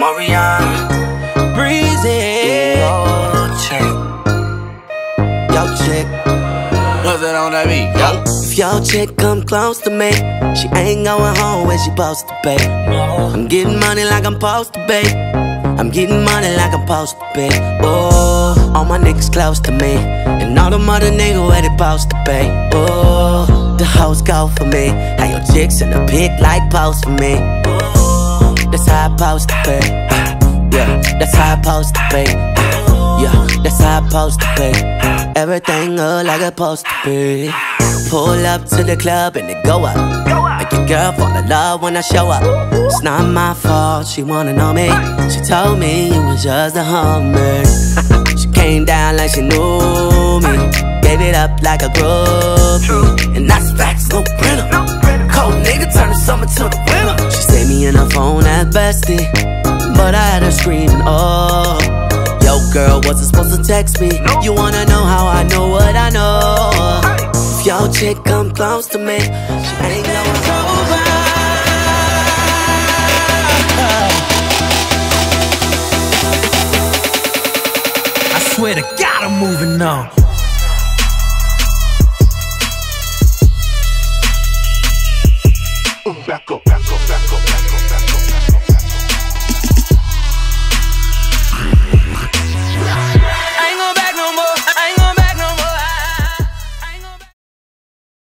Marion Breezy. Yo, check. Yo, check. What's that on that beat? Yo. If your chick come close to me, she ain't going home where she supposed to be. I'm getting money like I'm supposed to be. I'm getting money like I'm supposed to be. Oh, all my niggas close to me, and all them other niggas where they supposed to be. Oh, the hoes go for me. How your chicks in the pit like post for me. Oh, that's how I supposed to be. Yeah, that's how I supposed to be. Yeah, that's how I supposed to be. Everything look like it's supposed to be. Pull up to the club and it go up. Make your girl fall in love when I show up. It's not my fault, she wanna know me. She told me you was just a hummer. She came down like she knew me. Gave it up like a groupie. And that's facts, no printer. Cold nigga turn the summer to the winter. She saved me in her phone at bestie, but I had her screaming, oh. Yo girl, wasn't supposed to text me. You wanna know how I know what I know. If your chick come close to me, she ain't going over. I swear to God, I'm moving on. Back up.